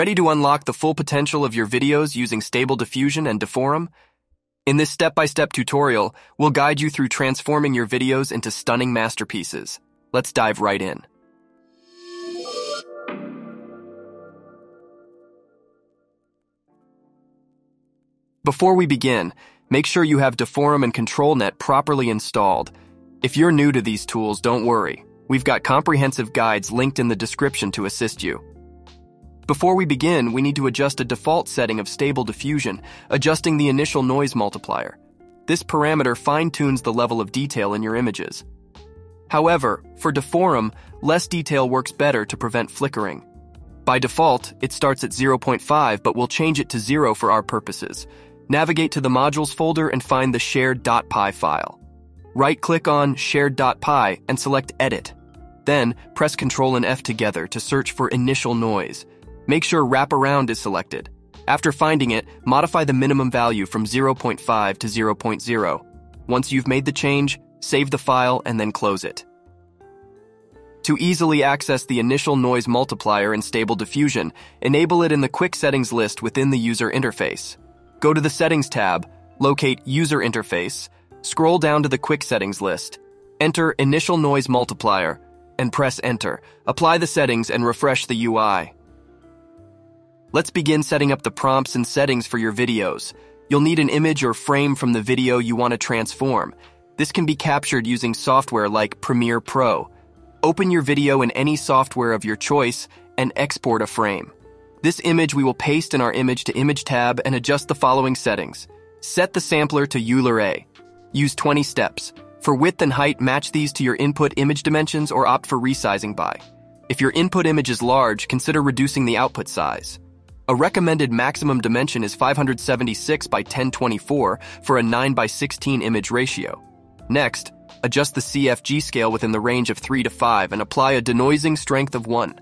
Ready to unlock the full potential of your videos using Stable Diffusion and Deforum? In this step-by-step tutorial, we'll guide you through transforming your videos into stunning masterpieces. Let's dive right in. Before we begin, make sure you have Deforum and ControlNet properly installed. If you're new to these tools, don't worry. We've got comprehensive guides linked in the description to assist you. Before we begin, we need to adjust a default setting of Stable Diffusion, adjusting the initial noise multiplier. This parameter fine-tunes the level of detail in your images. However, for Deforum, less detail works better to prevent flickering. By default, it starts at 0.5, but we'll change it to 0 for our purposes. Navigate to the modules folder and find the shared.py file. Right-click on shared.py and select Edit. Then, press Ctrl and F together to search for initial noise. Make sure wraparound is selected. After finding it, modify the minimum value from 0.5 to 0.0. Once you've made the change, save the file and then close it. To easily access the initial noise multiplier in Stable Diffusion, enable it in the quick settings list within the user interface. Go to the Settings tab, locate User Interface, scroll down to the quick settings list, enter Initial Noise Multiplier, and press Enter. Apply the settings and refresh the UI. Let's begin setting up the prompts and settings for your videos. You'll need an image or frame from the video you want to transform. This can be captured using software like Premiere Pro. Open your video in any software of your choice and export a frame. This image we will paste in our Image to Image tab and adjust the following settings. Set the sampler to Euler A. Use 20 steps. For width and height, match these to your input image dimensions or opt for resizing by. If your input image is large, consider reducing the output size. A recommended maximum dimension is 576 by 1024 for a 9 by 16 image ratio. Next, adjust the CFG scale within the range of 3 to 5 and apply a denoising strength of 1.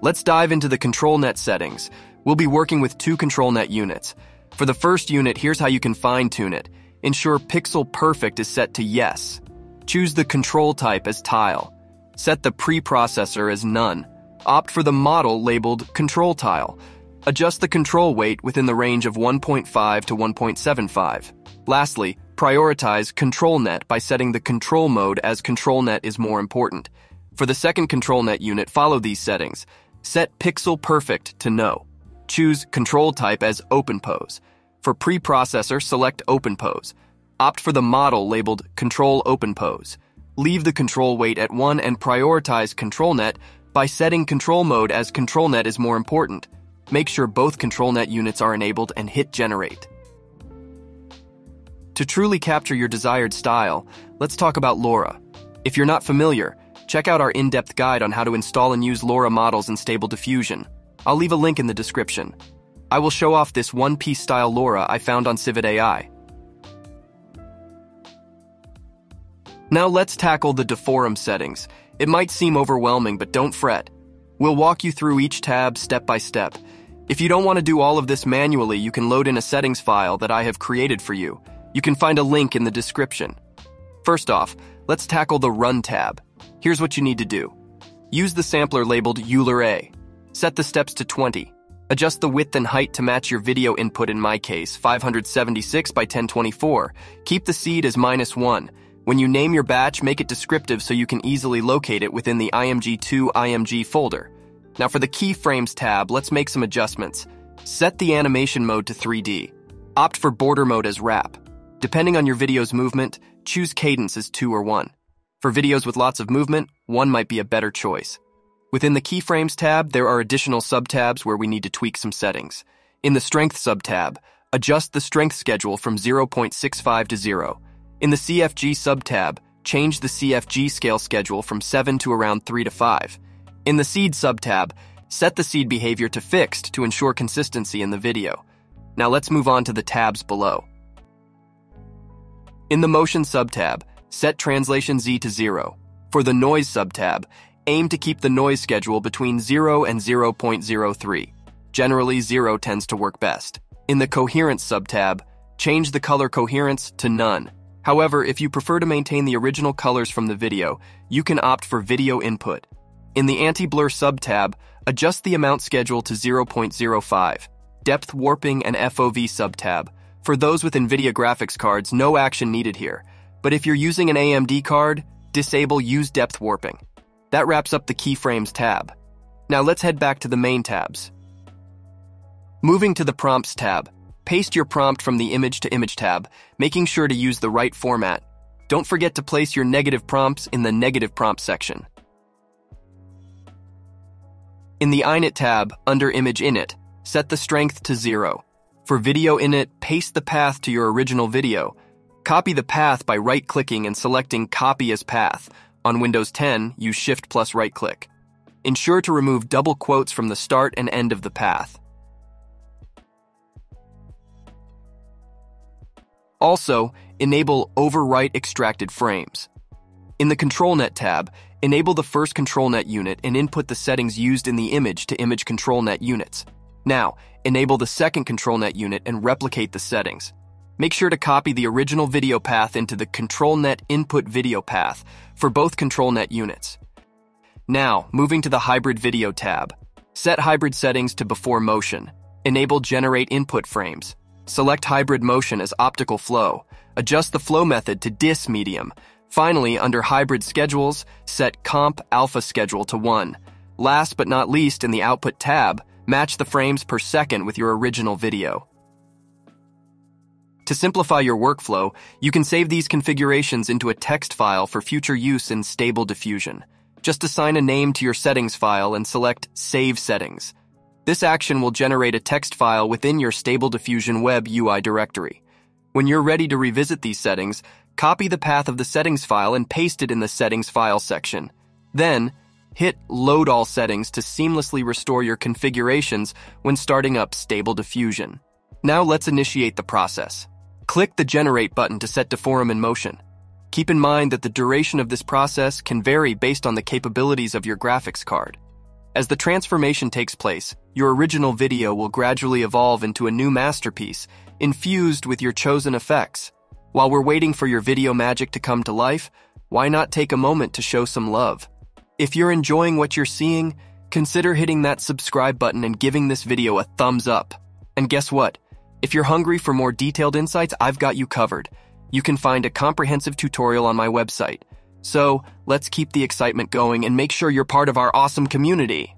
Let's dive into the ControlNet settings. We'll be working with 2 ControlNet units. For the first unit, here's how you can fine-tune it. Ensure Pixel Perfect is set to Yes. Choose the control type as Tile. Set the preprocessor as None. Opt for the model labeled Control Tile. Adjust the control weight within the range of 1.5 to 1.75. Lastly, prioritize ControlNet by setting the control mode as ControlNet is more important. For the second ControlNet unit, follow these settings. Set Pixel Perfect to No. Choose control type as Openpose. For preprocessor, select Openpose. Opt for the model labeled Control Openpose. Leave the control weight at 1 and prioritize ControlNet by setting control mode as ControlNet is more important. Make sure both ControlNet units are enabled and hit Generate. To truly capture your desired style, let's talk about LoRA. If you're not familiar, check out our in-depth guide on how to install and use LoRA models in Stable Diffusion. I'll leave a link in the description. I will show off this one-piece style LoRA I found on Civit AI. Now let's tackle the Deforum settings. It might seem overwhelming, but don't fret. We'll walk you through each tab step by step. If you don't want to do all of this manually, you can load in a settings file that I have created for you. You can find a link in the description. First off, let's tackle the Run tab. Here's what you need to do. Use the sampler labeled Euler A. Set the steps to 20. Adjust the width and height to match your video input, in my case, 576 by 1024. Keep the seed as -1. When you name your batch, make it descriptive so you can easily locate it within the IMG2 IMG folder. Now for the Keyframes tab, let's make some adjustments. Set the animation mode to 3D. Opt for border mode as wrap. Depending on your video's movement, choose cadence as 2 or 1. For videos with lots of movement, 1 might be a better choice. Within the Keyframes tab, there are additional subtabs where we need to tweak some settings. In the Strength subtab, adjust the strength schedule from 0.65 to 0. In the CFG subtab, change the CFG scale schedule from 7 to around 3 to 5. In the Seed subtab, set the seed behavior to fixed to ensure consistency in the video. Now let's move on to the tabs below. In the Motion subtab, set translation Z to 0. For the Noise subtab, aim to keep the noise schedule between 0 and 0.03. Generally, 0 tends to work best. In the Coherence subtab, change the color coherence to none. However, if you prefer to maintain the original colors from the video, you can opt for video input. In the Anti-Blur sub-tab, adjust the amount schedule to 0.05. Depth Warping and FOV sub-tab. For those with NVIDIA graphics cards, no action needed here. But if you're using an AMD card, disable Use Depth Warping. That wraps up the Keyframes tab. Now let's head back to the main tabs. Moving to the Prompts tab, paste your prompt from the Image to Image tab, making sure to use the right format. Don't forget to place your negative prompts in the Negative Prompt section. In the Init tab, under Image Init, set the strength to 0. For Video Init, paste the path to your original video. Copy the path by right-clicking and selecting Copy as Path. On Windows 10, use Shift plus right-click. Ensure to remove double quotes from the start and end of the path. Also, enable Overwrite Extracted Frames. In the ControlNet tab, enable the first ControlNet unit and input the settings used in the image-to-image ControlNet units. Now, enable the second ControlNet unit and replicate the settings. Make sure to copy the original video path into the ControlNet input video path for both ControlNet units. Now, moving to the Hybrid Video tab. Set hybrid settings to Before Motion. Enable Generate Input Frames. Select Hybrid Motion as Optical Flow. Adjust the flow method to Dis Medium. Finally, under Hybrid Schedules, set Comp Alpha Schedule to 1. Last but not least, in the Output tab, match the frames per second with your original video. To simplify your workflow, you can save these configurations into a text file for future use in Stable Diffusion. Just assign a name to your settings file and select Save Settings. This action will generate a text file within your Stable Diffusion web UI directory. When you're ready to revisit these settings, copy the path of the settings file and paste it in the Settings File section. Then, hit Load All Settings to seamlessly restore your configurations when starting up Stable Diffusion. Now let's initiate the process. Click the Generate button to set Deforum in motion. Keep in mind that the duration of this process can vary based on the capabilities of your graphics card. As the transformation takes place, your original video will gradually evolve into a new masterpiece, infused with your chosen effects. While we're waiting for your video magic to come to life, why not take a moment to show some love? If you're enjoying what you're seeing, consider hitting that subscribe button and giving this video a thumbs up. And guess what? If you're hungry for more detailed insights, I've got you covered. You can find a comprehensive tutorial on my website. So, let's keep the excitement going and make sure you're part of our awesome community.